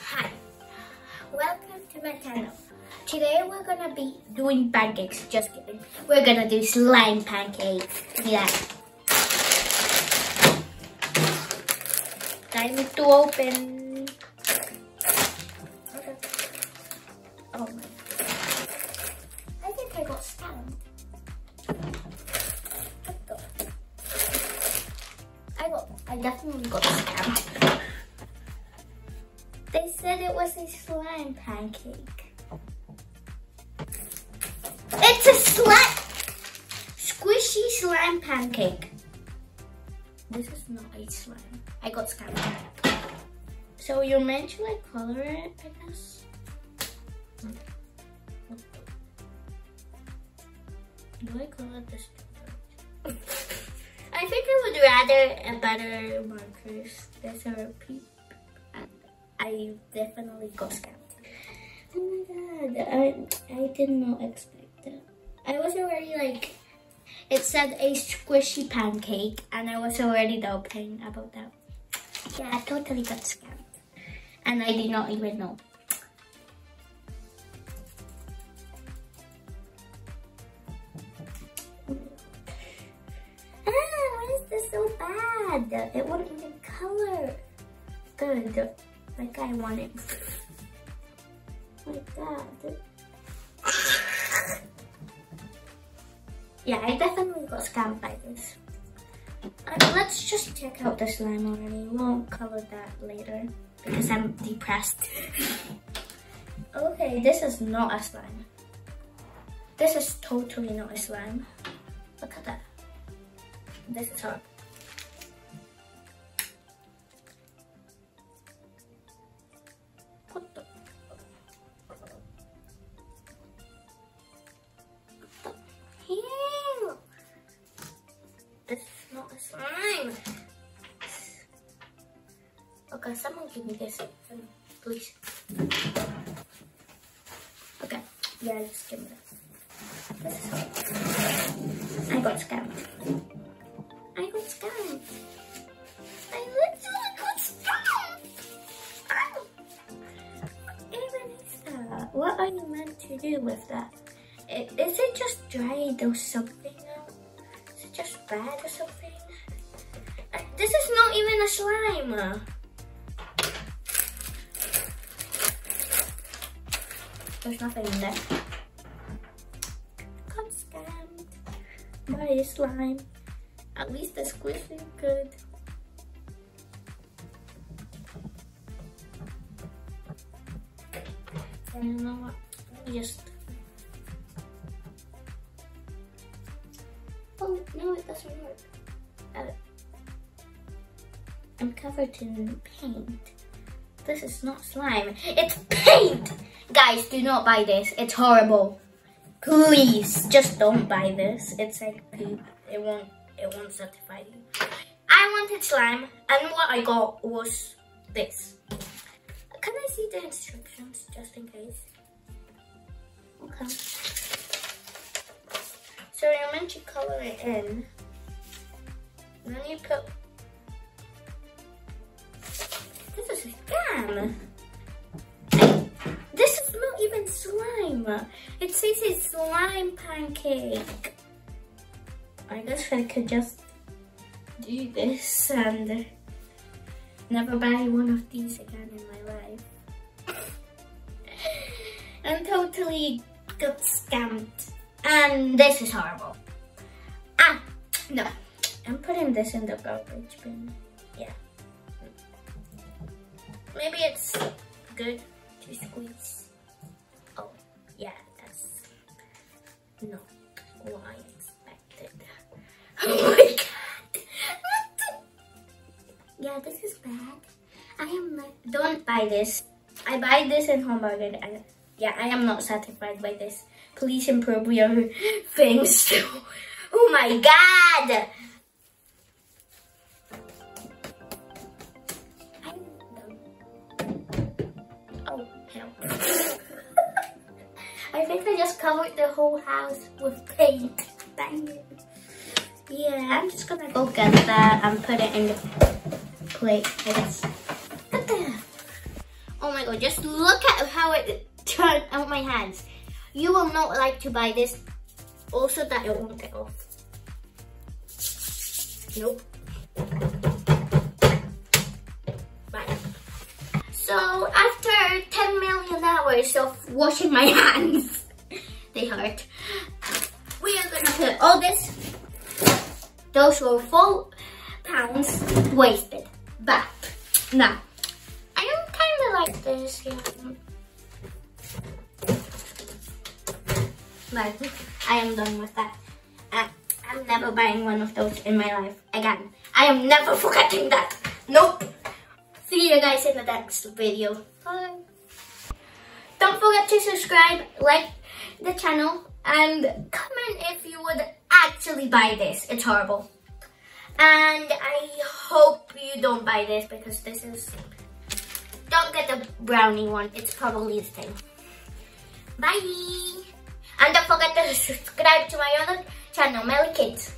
Hi, welcome to my channel. Today we're gonna be doing pancakes. Just kidding. We're gonna do slime pancakes. Yeah. Time to open. Okay. Oh my God. I think I got stabbed. I definitely got stabbed. They said it was a slime pancake. It's a squishy slime pancake. This is not a slime. I got scammed. So you're meant to like color it, I guess. Do I color this? I think I would rather a better markers. There's a peep. I definitely got scammed. Oh my God, I did not expect that. I was already like, it said a squishy pancake and I was already doubting about that. Yeah, I totally got scammed. And I did not even know. Ah, why is this so bad? It won't even color good. Like I want it. Like that. Yeah, I definitely got scammed by this. Let's just check out the slime already. We'll cover that later because I'm depressed. Okay, this is not a slime. This is totally not a slime. Look at that. This is hard. This is not a slime. Okay, someone give me this, please. Okay, yeah, just give me that. This is hot. I got scammed. I got scammed. I literally got scammed. Ow. What even is that? What are you meant to do with that? Is it just dried or something? Just bad or something. This is not even a slime. There's nothing in there. Got scammed by a slime. At least the squish is good. And you know what? Let me just. Oh, no, it doesn't work. I'm covered in paint. This is not slime. It's paint! Guys, do not buy this. It's horrible. Please, just don't buy this. It's like poop. It won't satisfy you. I wanted slime, and what I got was this. Can I see the instructions, just in case? Okay. So you're meant to color it in. Then you put. This is a scam. This is not even slime. It says it's slime pancake. I guess I could just do this and never buy one of these again in my life. I'm totally got scammed. And this is horrible. Ah, no. I'm putting this in the garbage bin. Yeah. Maybe it's good to squeeze. Oh, yeah, that's not what I expected. Oh my God. Yeah, this is bad. Don't buy this. I buy this in Home Bargain. Yeah, I am not satisfied by this. Please improve your things. Oh my God! I'm dumb. Oh, hell. I think I just covered the whole house with paint. Dang it. Yeah, I'm just gonna go get that and put it in the plate, I guess. Oh my god, just look at how it turned out my hands. You will not like to buy this. Also that it won't get off. Nope. Right. So after 10 million hours of washing my hands, they hurt. We are gonna put all this. Those were £4 wasted. Back. Now, I don't kinda like this here. Like, I am done with that. I'm never buying one of those in my life again. I am never forgetting that. Nope. See you guys in the next video. Bye. Don't forget to subscribe, like the channel, and comment if you would actually buy this. It's horrible. And I hope you don't buy this because this is... Don't get the brownie one. It's probably the same. Bye. And don't forget to subscribe to my other channel, Mely Kids.